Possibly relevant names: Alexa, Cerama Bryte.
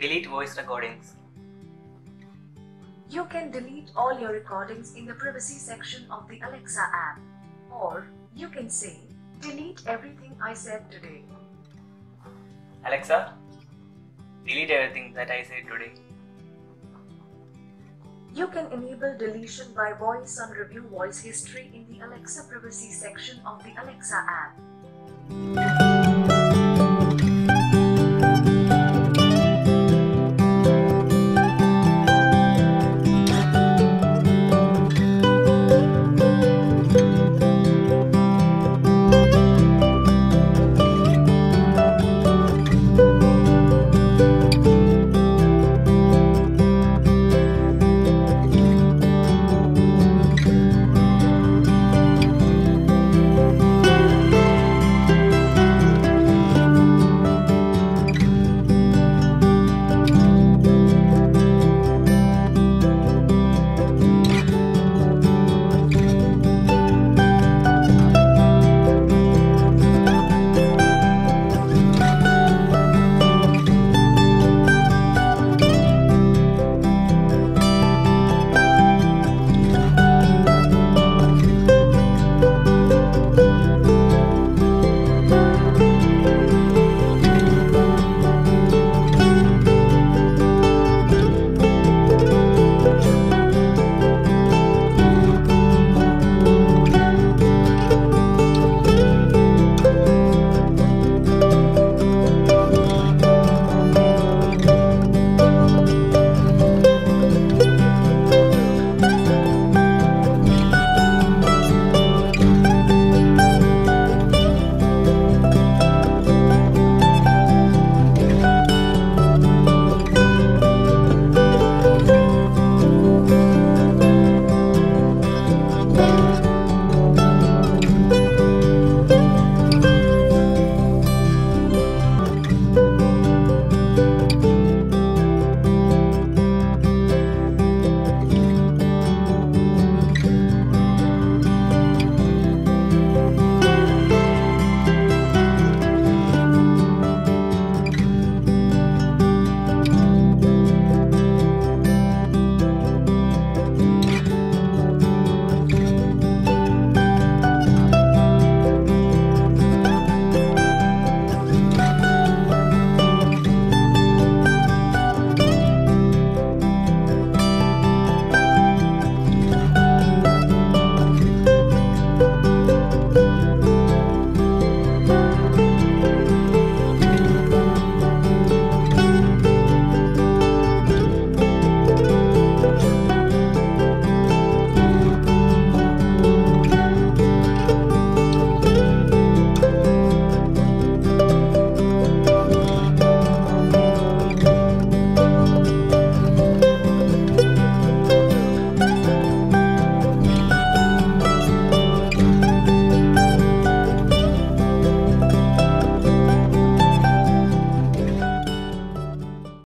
Delete voice recordings. You can delete all your recordings in the privacy section of the Alexa app. Or you can say, delete everything I said today. Alexa, delete everything that I said today. You can enable deletion by voice on review voice history in the Alexa privacy section of the Alexa app.